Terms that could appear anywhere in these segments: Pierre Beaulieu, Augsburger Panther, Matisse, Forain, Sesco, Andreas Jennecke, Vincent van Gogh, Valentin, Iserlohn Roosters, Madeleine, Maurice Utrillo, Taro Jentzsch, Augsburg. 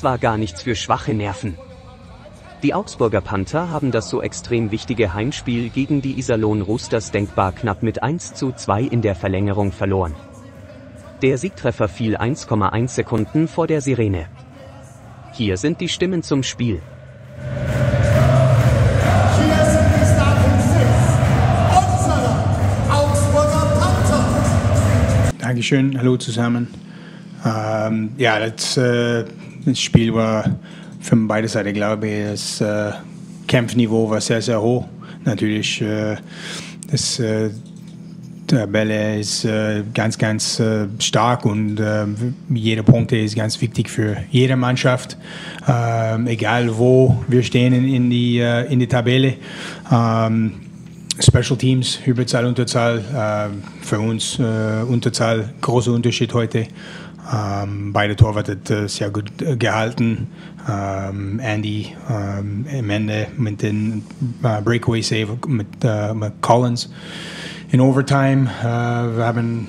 Das war gar nichts für schwache Nerven. Die Augsburger Panther haben das so extrem wichtige Heimspiel gegen die Iserlohn Roosters denkbar knapp mit 1:2 in der Verlängerung verloren. Der Siegtreffer fiel 1,1 Sekunden vor der Sirene. Hier sind die Stimmen zum Spiel. Dankeschön, hallo zusammen. Ja, das Spiel war für beide Seiten, glaube ich, das Kampfniveau war sehr, sehr hoch. Natürlich, die Tabelle ist ganz, ganz stark und jeder Punkt ist ganz wichtig für jede Mannschaft. Egal wo wir stehen in die Tabelle. Special Teams, Überzahl, Unterzahl, für uns Unterzahl, großer Unterschied heute. Beide Torwart hat sehr gut gehalten. Andy am Ende mit dem Breakaway Save mit Collins. In Overtime, wir haben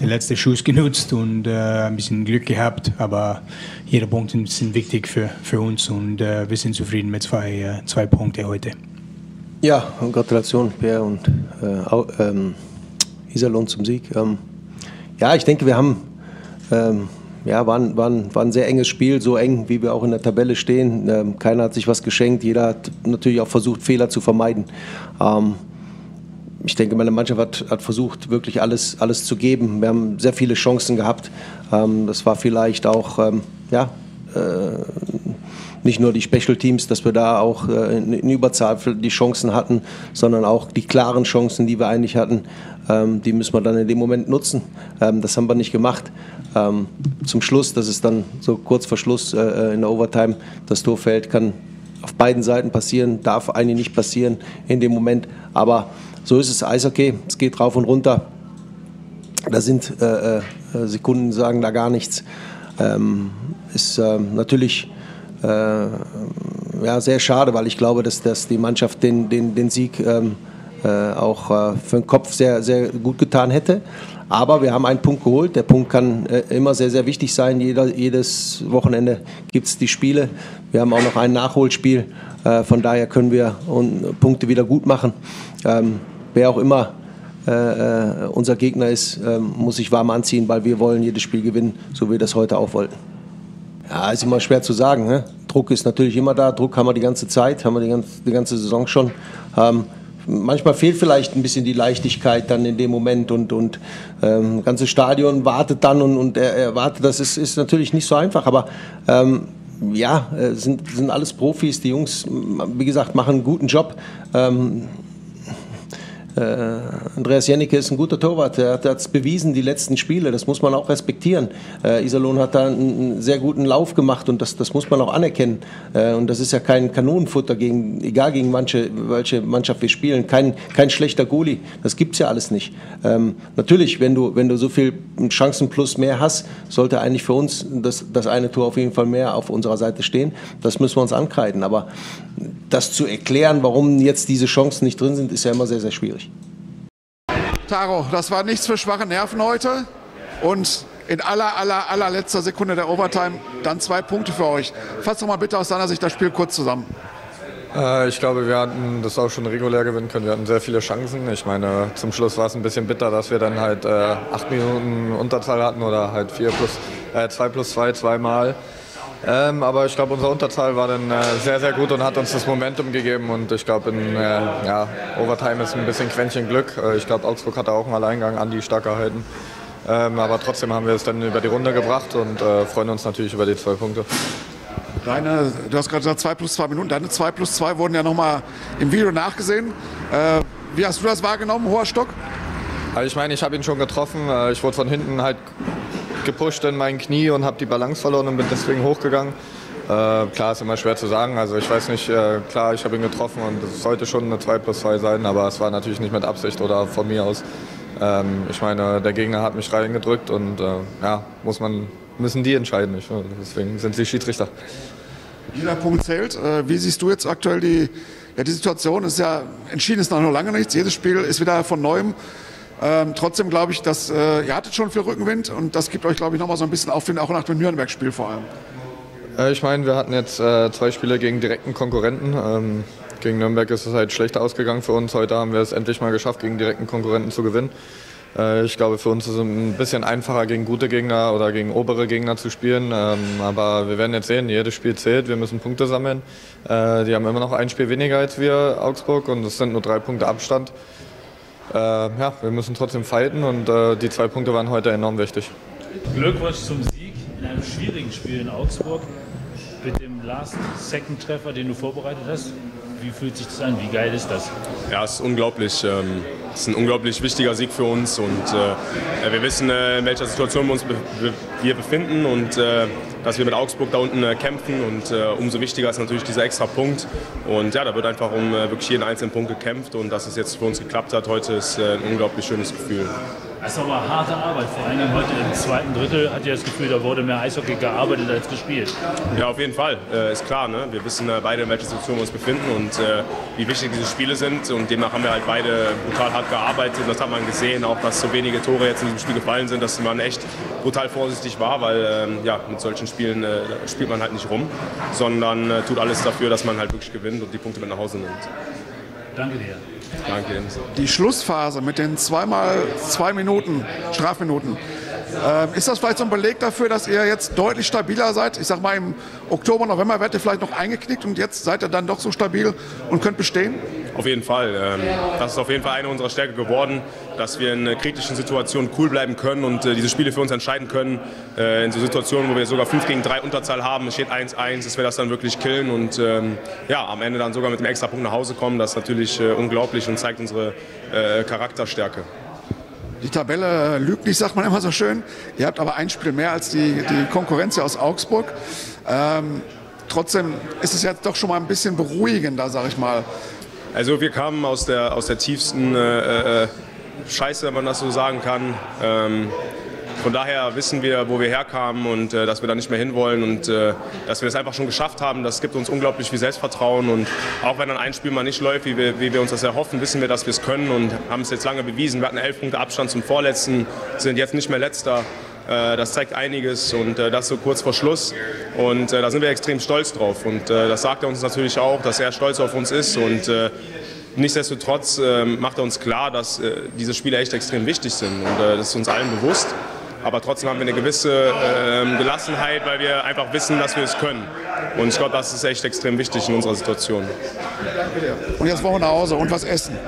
den letzten Schuss genutzt und ein bisschen Glück gehabt, aber jeder Punkt ist wichtig für uns und wir sind zufrieden mit zwei Punkten heute. Ja, und Gratulation Pierre und Iserlohn zum Sieg. Ja, ich denke, wir haben war ein sehr enges Spiel, so eng, wie wir auch in der Tabelle stehen. Keiner hat sich was geschenkt, jeder hat natürlich auch versucht, Fehler zu vermeiden. Ich denke, meine Mannschaft hat versucht, wirklich alles zu geben. Wir haben sehr viele Chancen gehabt. Das war vielleicht auch nicht nur die Special Teams, dass wir da auch in Überzahl die Chancen hatten, sondern auch die klaren Chancen, die wir eigentlich hatten, die müssen wir dann in dem Moment nutzen. Das haben wir nicht gemacht. Zum Schluss, das ist dann so kurz vor Schluss in der Overtime, das Tor fällt, kann auf beiden Seiten passieren, darf eigentlich nicht passieren in dem Moment, aber so ist es Eishockey, es geht rauf und runter. Da sind Sekunden, sagen da gar nichts. Ist natürlich sehr schade, weil ich glaube, dass die Mannschaft den Sieg auch für den Kopf sehr, sehr gut getan hätte. Aber wir haben einen Punkt geholt. Der Punkt kann immer sehr, sehr wichtig sein. Jedes Wochenende gibt es die Spiele. Wir haben auch noch ein Nachholspiel. Von daher können wir Punkte wieder gut machen. Wer auch immer unser Gegner ist, muss sich warm anziehen, weil wir wollen jedes Spiel gewinnen, so wie wir das heute auch wollten. Ja, ist immer schwer zu sagen. Ne? Druck ist natürlich immer da. Druck haben wir die ganze Zeit, haben wir die ganze Saison schon. Manchmal fehlt vielleicht ein bisschen die Leichtigkeit dann in dem Moment und das ganze Stadion wartet dann und erwartet, das ist natürlich nicht so einfach, aber sind alles Profis, die Jungs, wie gesagt, machen einen guten Job. Andreas Jennecke ist ein guter Torwart, er hat es bewiesen, die letzten Spiele, das muss man auch respektieren. Iserlohn hat da einen sehr guten Lauf gemacht und das muss man auch anerkennen. Und das ist ja kein Kanonenfutter, egal gegen welche Mannschaft wir spielen, kein schlechter Goalie, das gibt es ja alles nicht. Natürlich, wenn du so viel Chancen plus mehr hast, sollte eigentlich für uns das eine Tor auf jeden Fall mehr auf unserer Seite stehen, das müssen wir uns ankreiden, aber das zu erklären, warum jetzt diese Chancen nicht drin sind, ist ja immer sehr, sehr schwierig. Taro, das war nichts für schwache Nerven heute und in allerletzter Sekunde der Overtime dann 2 Punkte für euch. Fass doch mal bitte aus deiner Sicht das Spiel kurz zusammen. Ich glaube, wir hatten das auch schon regulär gewinnen können. Wir hatten sehr viele Chancen. Ich meine, zum Schluss war es ein bisschen bitter, dass wir dann halt 8 Minuten Unterzahl hatten oder halt 2 plus 2 zweimal. Aber ich glaube, unser Unterzahl war dann sehr, sehr gut und hat uns das Momentum gegeben. Und ich glaube, in Overtime ist ein bisschen Quäntchen Glück. Ich glaube, Augsburg hatte auch einen Alleingang, Andi stark gehalten. Aber trotzdem haben wir es dann über die Runde gebracht und freuen uns natürlich über die 2 Punkte. Du hast gerade gesagt, 2 plus 2 Minuten. Deine 2 plus 2 wurden ja nochmal im Video nachgesehen. Wie hast du das wahrgenommen, hoher Stock? Also ich meine, ich habe ihn schon getroffen. Ich wurde von hinten halt gepusht in mein Knie und habe die Balance verloren und bin deswegen hochgegangen. Klar, ist immer schwer zu sagen. Also ich weiß nicht, klar, ich habe ihn getroffen und es sollte schon eine 2 plus 2 sein, aber es war natürlich nicht mit Absicht oder von mir aus. Ich meine, der Gegner hat mich reingedrückt und müssen die entscheiden. Deswegen sind sie Schiedsrichter. Jeder Punkt zählt. Wie siehst du jetzt aktuell die Situation? Ist ja entschieden, ist noch lange nichts. Jedes Spiel ist wieder von Neuem. Trotzdem glaube ich, dass ihr hattet schon viel Rückenwind und das gibt euch, glaube ich, nochmal so ein bisschen Aufwind, auch nach dem Nürnberg-Spiel vor allem. Ich meine, wir hatten jetzt zwei Spiele gegen direkten Konkurrenten. Gegen Nürnberg ist es halt schlechter ausgegangen für uns. Heute haben wir es endlich mal geschafft, gegen direkten Konkurrenten zu gewinnen. Ich glaube, für uns ist es ein bisschen einfacher, gegen gute Gegner oder gegen obere Gegner zu spielen. Aber wir werden jetzt sehen, jedes Spiel zählt, wir müssen Punkte sammeln. Die haben immer noch ein Spiel weniger als wir, Augsburg, und es sind nur 3 Punkte Abstand. Ja, wir müssen trotzdem fighten und die 2 Punkte waren heute enorm wichtig. Glückwunsch zum Sieg in einem schwierigen Spiel in Augsburg mit dem Last-Second-Treffer, den du vorbereitet hast. Wie fühlt sich das an? Wie geil ist das? Ja, es ist unglaublich. Es ist ein unglaublich wichtiger Sieg für uns und wir wissen, in welcher Situation wir uns befinden und dass wir mit Augsburg da unten kämpfen und umso wichtiger ist natürlich dieser extra Punkt und ja, da wird einfach um wirklich jeden einzelnen Punkt gekämpft und dass es jetzt für uns geklappt hat, heute ist ein unglaublich schönes Gefühl. Das ist aber harte Arbeit, vor allem heute im zweiten Drittel hat ihr das Gefühl, da wurde mehr Eishockey gearbeitet als gespielt. Ja, auf jeden Fall, ist klar, ne? Wir wissen beide, in welcher Situation wir uns befinden und wie wichtig diese Spiele sind und demnach haben wir halt beide brutal hart gearbeitet und das hat man gesehen, auch dass so wenige Tore jetzt in diesem Spiel gefallen sind, dass man echt brutal vorsichtig war, weil ja, mit solchen Spielen spielt man halt nicht rum, sondern tut alles dafür, dass man halt wirklich gewinnt und die Punkte mit nach Hause nimmt. Danke dir. Danke. Die Schlussphase mit den 2x2 Minuten, Strafminuten, ist das vielleicht so ein Beleg dafür, dass ihr jetzt deutlich stabiler seid? Ich sag mal, im Oktober, November werdet ihr vielleicht noch eingeknickt und jetzt seid ihr dann doch so stabil und könnt bestehen? Auf jeden Fall. Das ist auf jeden Fall eine unserer Stärke geworden, dass wir in kritischen Situationen cool bleiben können und diese Spiele für uns entscheiden können. In so Situationen, wo wir sogar 5-3 Unterzahl haben, es steht 1-1, dass wir das dann wirklich killen und ja, am Ende dann sogar mit einem extra Punkt nach Hause kommen, das ist natürlich unglaublich und zeigt unsere Charakterstärke. Die Tabelle lügt nicht, sagt man immer so schön. Ihr habt aber ein Spiel mehr als die Konkurrenz hier aus Augsburg. Trotzdem ist es jetzt doch schon mal ein bisschen beruhigender, sag ich mal. Also wir kamen aus der tiefsten Scheiße, wenn man das so sagen kann. Von daher wissen wir, wo wir herkamen und dass wir da nicht mehr hinwollen und dass wir das einfach schon geschafft haben. Das gibt uns unglaublich viel Selbstvertrauen und auch wenn dann ein Spiel mal nicht läuft, wie wir uns das erhoffen, wissen wir, dass wir es können und haben es jetzt lange bewiesen. Wir hatten 11 Punkte Abstand zum Vorletzten, sind jetzt nicht mehr Letzter. Das zeigt einiges und das so kurz vor Schluss und da sind wir extrem stolz drauf und das sagt er uns natürlich auch, dass er stolz auf uns ist und nichtsdestotrotz macht er uns klar, dass diese Spiele echt extrem wichtig sind und das ist uns allen bewusst, aber trotzdem haben wir eine gewisse Gelassenheit, weil wir einfach wissen, dass wir es können und ich glaube, das ist echt extrem wichtig in unserer Situation. Und jetzt wollen wir nach Hause und was essen.